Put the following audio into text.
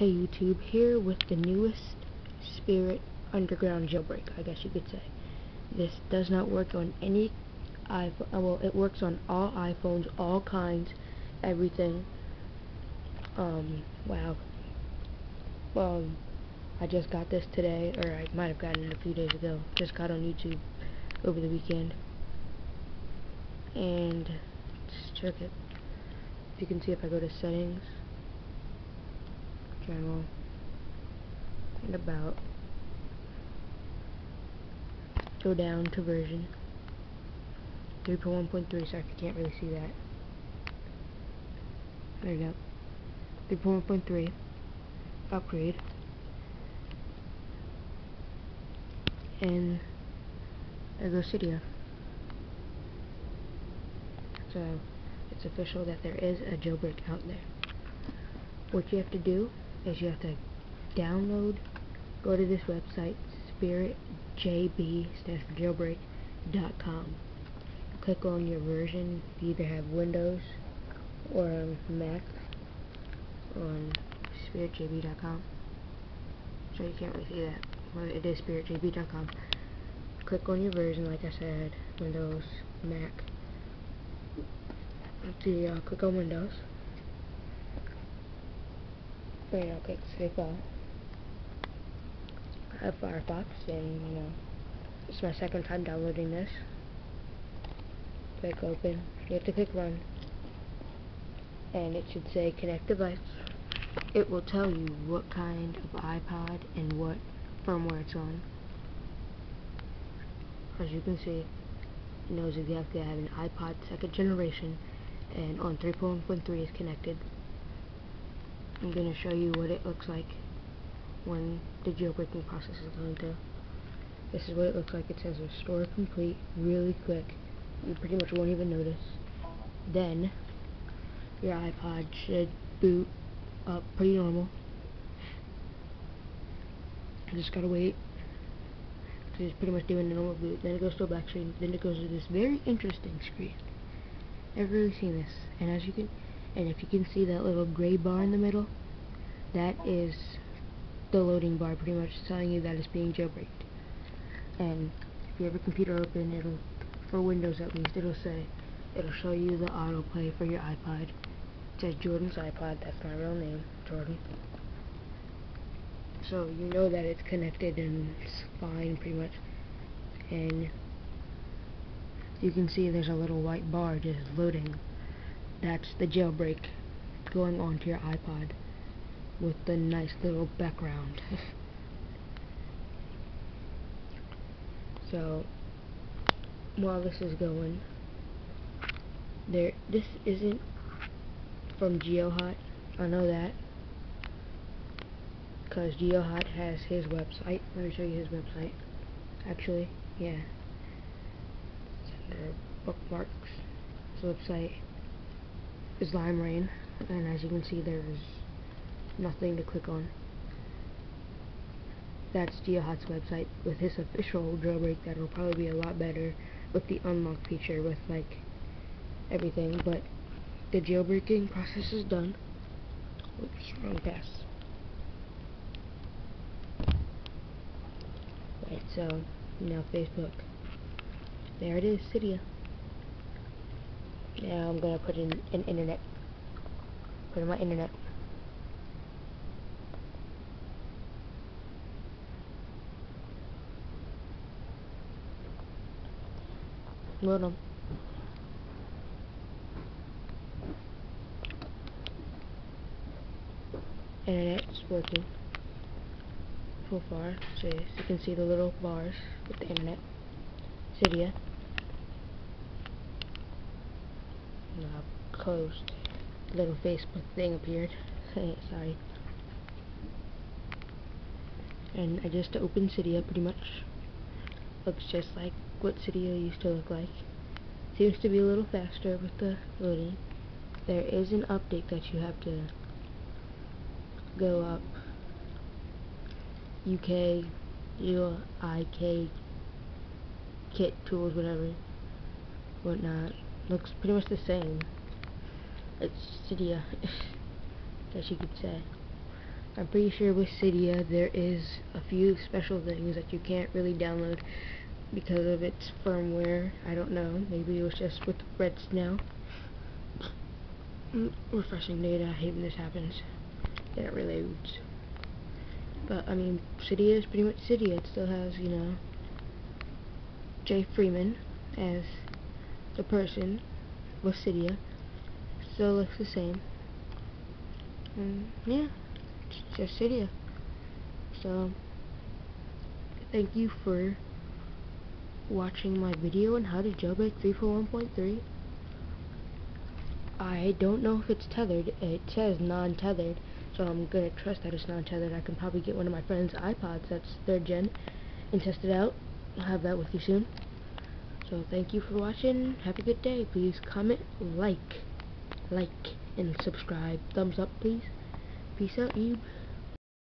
Hey YouTube, here with the newest Spirit Underground Jailbreak, I guess you could say. This does not work on any iPhone, well, it works on all iPhones, all kinds, everything. Wow. I just got this today, or I might have gotten it a few days ago. Just got on YouTube over the weekend. And just check it. You can see if I go to settings, channel, and about, go down to version 3.1.3, sorry if you can't really see that, there you go, 3.1.3, upgrade, and there goes Cydia. So it's official that there is a jailbreak out there. What you have to do is you have to download, go to this website, spiritjb-jailbreak.com. Click on your version. You either have Windows or Mac on spiritjb.com. So you can't really see that. Well, it is spiritjb.com. Click on your version, like I said, Windows, Mac. Click on Windows. Then I'll click Save File. I have Firefox, and you know, it's my second time downloading this. Click Open. You have to click Run, and it should say Connect Device. It will tell you what kind of iPod and what firmware it's on. As you can see, it knows if you have to have an iPod 2nd generation, and on 3.1.3 is connected. I'm going to show you what it looks like when the jailbreaking process is going through. This is what it looks like. It says restore complete, really quick. You pretty much won't even notice. Then your iPod should boot up pretty normal. You just gotta wait. It's pretty much doing the normal boot. Then it goes to a black screen. Then it goes to this very interesting screen. Never really seen this. And as you can, and if you can see that little gray bar in the middle, that is the loading bar, pretty much telling you that it's being jailbreaked. And if you have a computer open, it'll, for Windows at least, it'll show you the autoplay for your iPod. It says Jordan's iPod. That's my real name, Jordan. So you know that it's connected and it's fine, pretty much. And you can see there's a little white bar just loading. That's the jailbreak going onto your iPod with the nice little background. So while this is going, this isn't from GeoHot. I know that because GeoHot has his website. Let me show you his website. Actually, yeah, it's under bookmarks. His website is LimeRain, and as you can see, there's nothing to click on. That's GeoHot's website. With his official jailbreak, that'll probably be a lot better with the unlock feature, with like everything. But the jailbreaking process is done. Oops, wrong pass. Right, so now Facebook. There it is, Cydia. Now I'm gonna put in an internet. Put in my internet. Load them. And it's working so far. So you can see the little bars with the internet. Cydia. Now closed. Little Facebook thing appeared. Sorry. And I just opened Cydia pretty much. Looks just like what Cydia used to look like. Seems to be a little faster with the loading. There is an update that you have to go up. UIK kit tools, whatever, whatnot. Looks pretty much the same. It's Cydia, as you could say. I'm pretty sure with Cydia there is a few special things that you can't really download because of its firmware. I don't know. Maybe it was just with Red Snow. Refreshing data. I hate when this happens. Then it reloads. But I mean, Cydia is pretty much Cydia. It still has, you know, Jay Freeman as the person with Cydia. Still looks the same. Yeah, it's just Cydia. So, thank you for watching my video on how to jailbreak 3.1.3. I don't know if it's tethered. It says non-tethered, so I'm gonna trust that it's non-tethered. I can probably get one of my friend's iPods that's 3rd gen and test it out. I'll have that with you soon. So thank you for watching. Have a good day. Please comment, like, and subscribe. Thumbs up, please. Peace out, you.